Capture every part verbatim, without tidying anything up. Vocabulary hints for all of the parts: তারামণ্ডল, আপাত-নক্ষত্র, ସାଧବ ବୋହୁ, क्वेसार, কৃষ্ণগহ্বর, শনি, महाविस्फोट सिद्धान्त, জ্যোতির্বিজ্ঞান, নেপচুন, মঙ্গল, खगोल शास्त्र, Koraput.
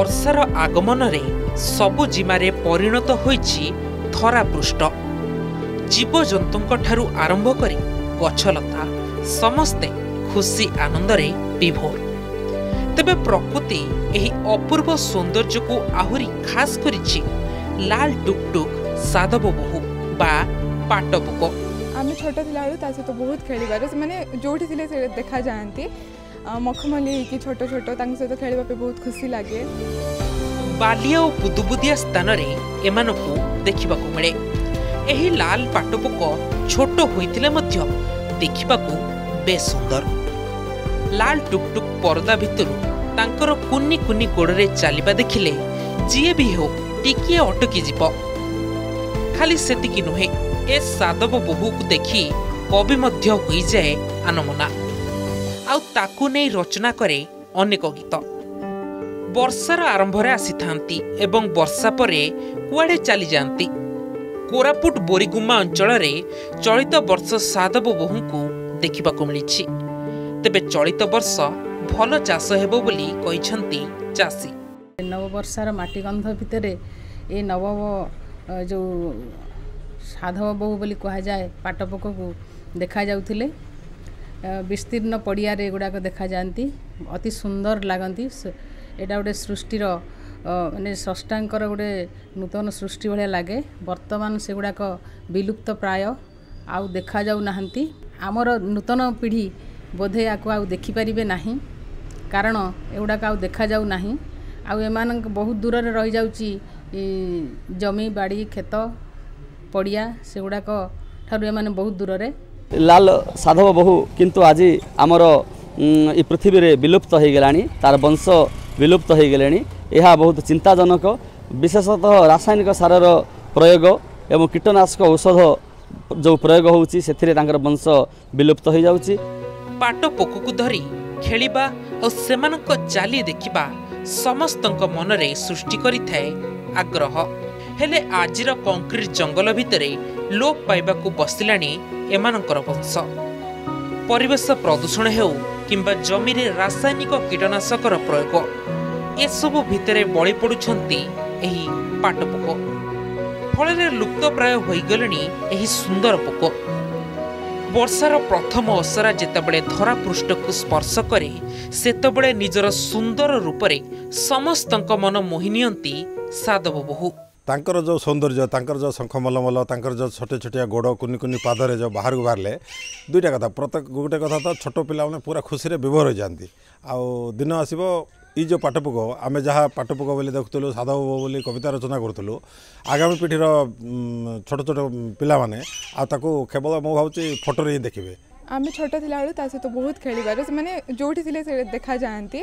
ବର୍ଷାର ଆଗମନରେ ସବୁ ଜିମାରେ ପରିଣତ ହୋଇଛି ଧରାପୃଷ୍ଠ। ଜୀବଜନ୍ତୁଙ୍କଠାରୁ ଆରମ୍ଭ କରି ଗଛଲତା ସମସ୍ତେ ଖୁସି ଆନନ୍ଦରେ ବିଭୋର। ତେବେ ପ୍ରକୃତି ଏହି ଅପୂର୍ବ ସୌନ୍ଦର୍ଯ୍ୟକୁ ଆହୁରି ଖାସ୍ କରିଛି ଲାଲ ଟୁକଟୁକ ସାଧବ ବୋହୁ ବା ପାଟବୁକ। ଆମେ ଛୋଟ ଥିଲାବେଳୁ ତା ସହିତ ବହୁତ ଖେଳିବାର, ସେମାନେ ଯୋଉଠି ଥିଲେ ସେ ଦେଖାଯାଆନ୍ତି। मखमली की छोटो छोटो तंग से तो खेलबा पे बहुत खुशी लगे। बालिया और बुदुबुदिया स्थान रे एमानकु देखिबा को मिले। एही लाल पाटबुक छोटो होइतिले मध्य देखिबा को बेस सुंदर। लाल टुकटुक पर्दा भितरु तांकर कुन्नी कुन्नी गोड़ रे चालिबा देखिले जिए भी हो टिकिए अटकी जीव। खाली सेतिकी नुहे, ए साधव बहु को देखी कवि मध्य होई जाए आनमना। आउ ताकु नै रचना करे अनेक गीत। वर्षार आरंभरे आसी थांती एवं वर्षा परे कुआडे चली जाती। कोरापुट बोरीगुमा अंचल रे चलित वर्ष साधव बोहू को देखा मिली। तेबे चलित वर्ष भल चाष हेबो बोली कहिसंती चासी। नव वर्षार माटी गंध भितरे ए नव जो साधव बोहू बोली कहा जाए पाटबुक को देखा जाउथिले। विस्तीर्ण पड़िया रे गुड़ाक देखा जाती, अति सुंदर लगती। एटा गोटे सृष्टिर मानने षष्टांकर गोटे नूतन सृष्टि भाया लगे। बर्तमान से गुड़ाक विलुप्त प्राय आउ देखा जाऊ नाहंती। आमर नूतन पीढ़ी बोधे याकु आउ देखि परिबे नाही, कारण एगुड़ाक आउ देखा जाऊ नाही। आउ एमानक बहुत दूर रही जाउची जमी बाड़ी खेत पड़िया से गुड़ाक ठारू एमाने बहुत दूर रे। लाल साधव बहु किंतु आज आमर ये पृथ्वी रे विलुप्त हो गलानी, तार वंश विलुप्त हो गलानी। यह बहुत चिंताजनक। विशेषतः रासायनिक सारर प्रयोग एवं कीटनाशक औषध जो प्रयोग होउची सेथिरे तांकर वंश विलुप्त हो जाउची। पाटबुक को धरी खेलिबा और सेमानक चाली देखिबा समस्तक मन रे सृष्टि करिथाए आग्रह। हेले आजिर कंक्रीट जंगल भितर लोप पाइबाकू बसिलानी एमानंकर वंश। परिवेश प्रदूषण हेउ किंबा जमी रे रासायनिक कीटनाशकर प्रयोग, एसबू भितरे बळी पडुछंती एही पाटबुक। फल लुप्त प्राय होइगलनी एही सुंदर बुक। वर्षार प्रथम असरा जेतेबेले धरापृष्ठकु स्पर्श करे सेतेबेले निजर सुंदर रूपरे समस्तक मन मोहिनियंती साधव बहु। तांकर जो सौंदर्य, तांकर जो शंख मलमल, तांकर जो छोटे छोटिया गोड़ कुनि कुनि पादरे जो बाहर को बाहर दुईटा कथा। प्रत्येक गोटे कथा तो छोटो पिला माने पूरा खुशी रे विभोर हो जाती। आउ दिन आसो ये जो पाटबुक आमे जहाँ पाटबुक बोली देखुलु, साधव बोली कविता रचना करूँ, आगामी पीढ़ीर छोट छोट पिला माने आकु केवल मु भावी फोटो ही देखिए। आमे छोट था सहित बहुत खेल से जो थे देखा जाती।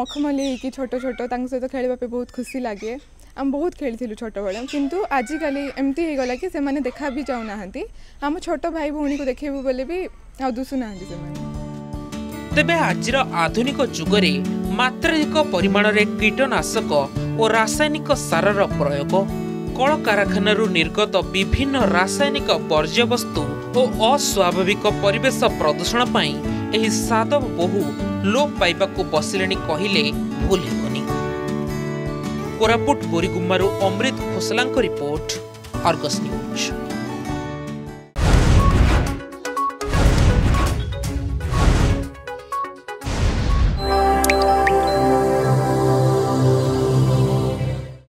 मखमली की छोट छोट तंग सहित खेलने बहुत खुशी लगे। आम बहुत खेली छोट बड़े, किंतु आजिकल एमती हो गला कि से देखा भी जाऊ नाहंती। आम छोट भाई भौणी को देखबू बोले भी आ दुसु नाहंती से। तेबे आजिर आधुनिक जुगरे मात्राधिक परिमाण रे कीटनाशक और रासायनिक सारर प्रयोग, कलकारखानारू निर्गत विभिन्न रासायनिक वर्ज्यवस्तु और अस्वाभाविक परिवेश प्रदूषण पई एही साधव बहु लोप पाइबाकू बसिलेनी कहिले भूल हेबनी। कोरापुट बोरीगुम्मारू अमृत खोसलांक रिपोर्ट, आर्गस न्यूज।